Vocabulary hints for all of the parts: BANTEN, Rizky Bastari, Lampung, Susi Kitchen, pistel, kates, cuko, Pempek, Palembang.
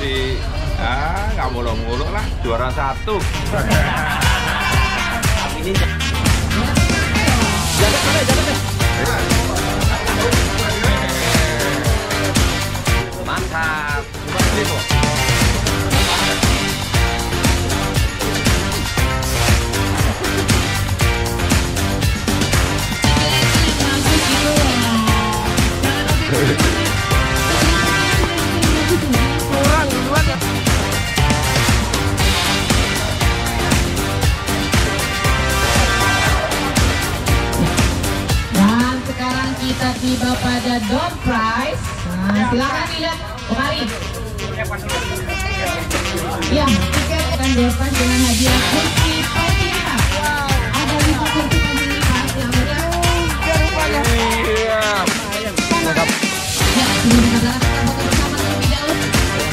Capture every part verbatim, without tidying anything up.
masih ah nggak muluk-muluk lah, juara satu. Ini jangan deh, jangan deh. Mantap, coba beli kok. Kita tiba pada door prize. Nah, silakan dilihat kembali. Ya, kita akan berpas dengan hadiah kursi panjang. Ada lima kursi panjang yang berharga. Iya. Ya, sebelum kita jalan, kita foto bersama terlebih dahulu. Terima kasih.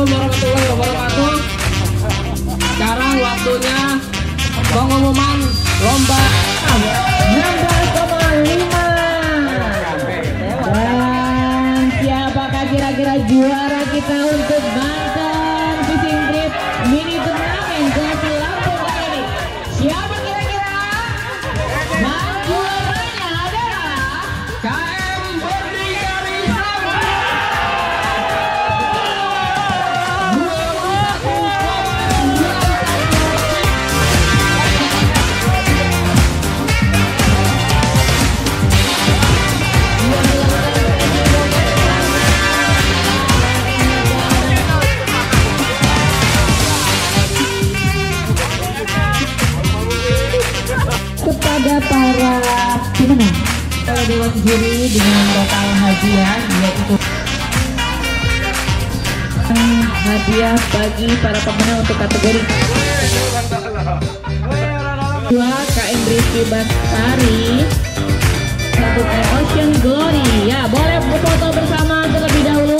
Assalamualaikum warahmatullahi wabarakatuh. Sekarang waktunya pengumuman lomba lomba kelima. Dan siapakah kira-kira juara kita untuk Banten Fishing Trip Mini Turnamen ke Lampung kali ini? Siapa kira-kira? Juaranya adalah K M Budi dari kepada para pemenang oleh dewan juri dengan total hadiah yaitu hadiah bagi para pemenang untuk kategori dua K M Rizky Bastari, satu K M Ocean Glory. Ya, boleh foto bersama terlebih dahulu.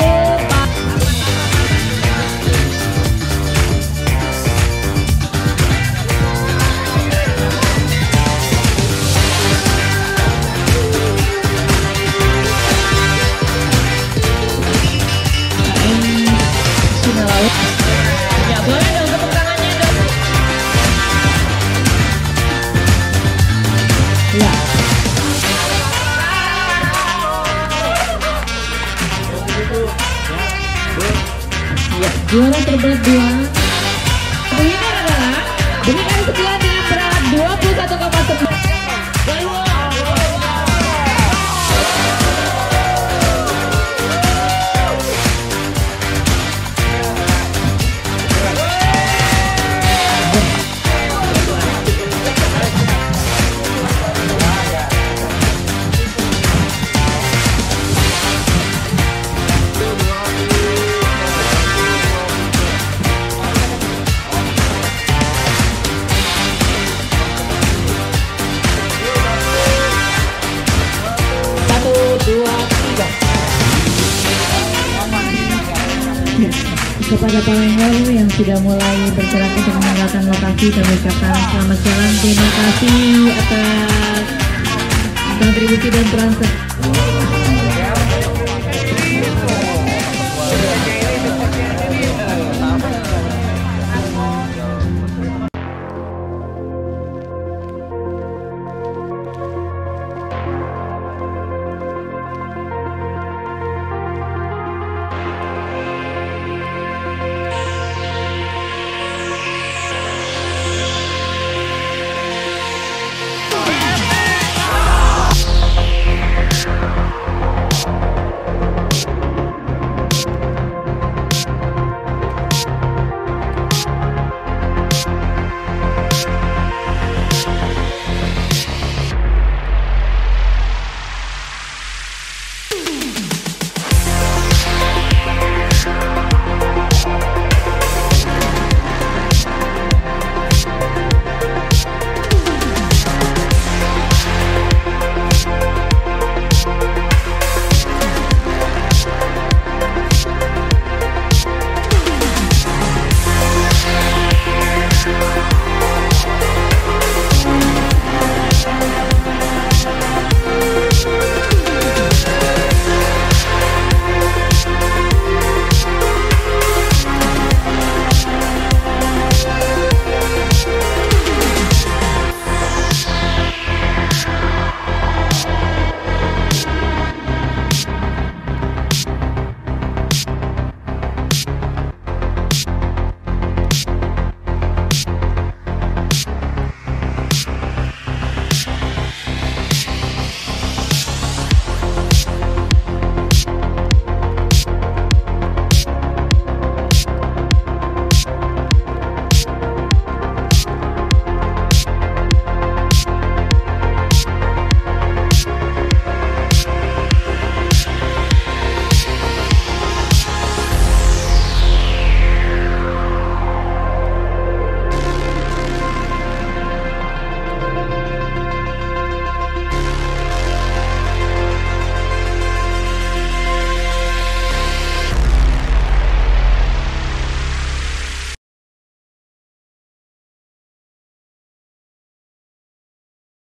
Juara terberat dua penghinaan adalah penghinaan sebelah dengan berat dua puluh satu koma sembilan. Kepada para hero yang sudah mulai bergerak untuk meninggalkan lokasi, kami ucapkan selamat jalan. Terima kasih atas kontribusi dan peran serta